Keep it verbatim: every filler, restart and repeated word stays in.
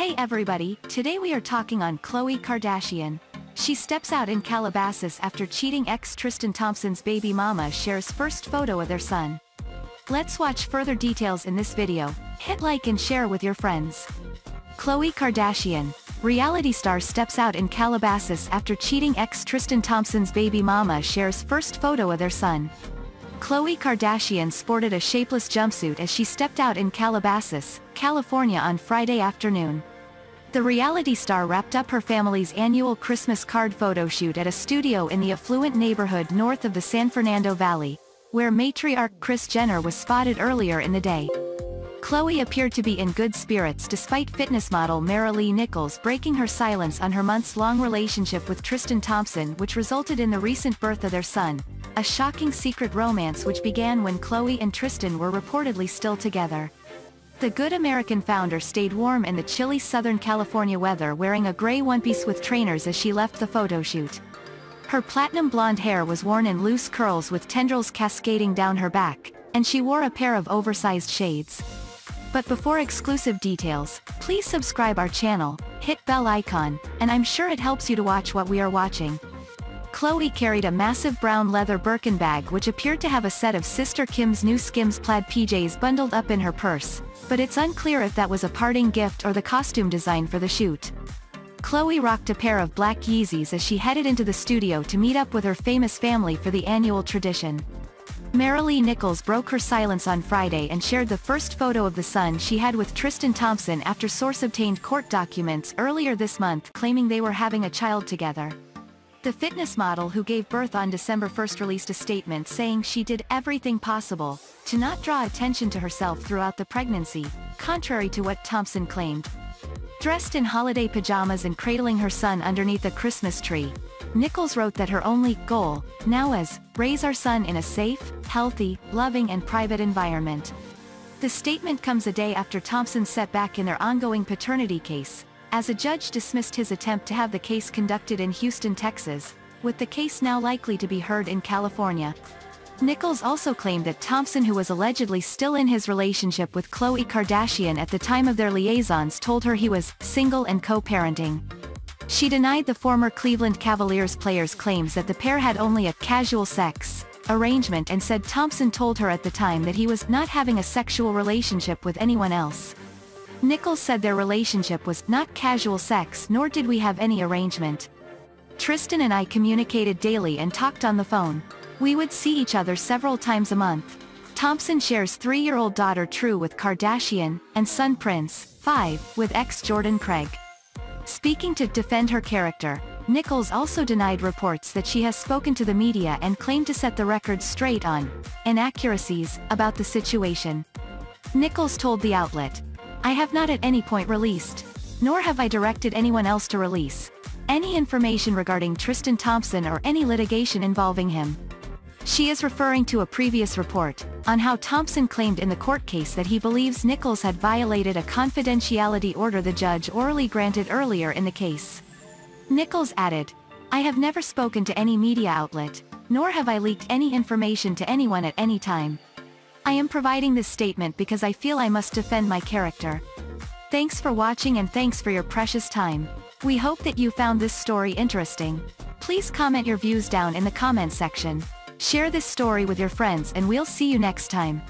Hey everybody, today we are talking on Khloe Kardashian. She steps out in Calabasas after cheating ex Tristan Thompson's baby mama shares first photo of their son. Let's watch further details in this video. Hit like and share with your friends. Khloe Kardashian, reality star, steps out in Calabasas after cheating ex Tristan Thompson's baby mama shares first photo of their son. Khloe Kardashian sported a shapeless jumpsuit as she stepped out in Calabasas, California on Friday afternoon. The reality star wrapped up her family's annual Christmas card photo shoot at a studio in the affluent neighborhood north of the San Fernando Valley, where matriarch Kris Jenner was spotted earlier in the day. Khloe appeared to be in good spirits despite fitness model Maralee Nichols breaking her silence on her months-long relationship with Tristan Thompson, which resulted in the recent birth of their son, a shocking secret romance which began when Khloe and Tristan were reportedly still together. The Good American founder stayed warm in the chilly Southern California weather, wearing a gray one-piece with trainers as she left the photo shoot. Her platinum blonde hair was worn in loose curls with tendrils cascading down her back, and she wore a pair of oversized shades. But before exclusive details, please subscribe our channel, hit bell icon, and I'm sure it helps you to watch what we are watching. Khloe carried a massive brown leather Birkin bag which appeared to have a set of sister Kim's new Skims plaid P Js bundled up in her purse, but it's unclear if that was a parting gift or the costume design for the shoot. Khloe rocked a pair of black Yeezys as she headed into the studio to meet up with her famous family for the annual tradition. Maralee Nichols broke her silence on Friday and shared the first photo of the son she had with Tristan Thompson after source obtained court documents earlier this month claiming they were having a child together. The fitness model, who gave birth on December first, released a statement saying she did everything possible to not draw attention to herself throughout the pregnancy, contrary to what Thompson claimed. Dressed in holiday pajamas and cradling her son underneath a Christmas tree, Nichols wrote that her only goal now is raise our son in a safe, healthy, loving and private environment. The statement comes a day after Thompson set back in their ongoing paternity case, as a judge dismissed his attempt to have the case conducted in Houston, Texas, with the case now likely to be heard in California. Nichols also claimed that Thompson, who was allegedly still in his relationship with Khloe Kardashian at the time of their liaisons, told her he was single and co-parenting. She denied the former Cleveland Cavaliers player's claims that the pair had only a casual sex arrangement and said Thompson told her at the time that he was not having a sexual relationship with anyone else. Nichols said their relationship was not casual sex, nor did we have any arrangement. Tristan and I communicated daily and talked on the phone. We would see each other several times a month. Thompson shares three-year-old daughter True with Kardashian, and son Prince, five, with ex-Jordan Craig. Speaking to defend her character, Nichols also denied reports that she has spoken to the media and claimed to set the record straight on inaccuracies about the situation. Nichols told the outlet, "I have not at any point released, nor have I directed anyone else to release, any information regarding Tristan Thompson or any litigation involving him." She is referring to a previous report on how Thompson claimed in the court case that he believes Nichols had violated a confidentiality order the judge orally granted earlier in the case. Nichols added, "I have never spoken to any media outlet, nor have I leaked any information to anyone at any time. I am providing this statement because I feel I must defend my character." Thanks for watching and thanks for your precious time. We hope that you found this story interesting. Please comment your views down in the comment section. Share this story with your friends and we'll see you next time.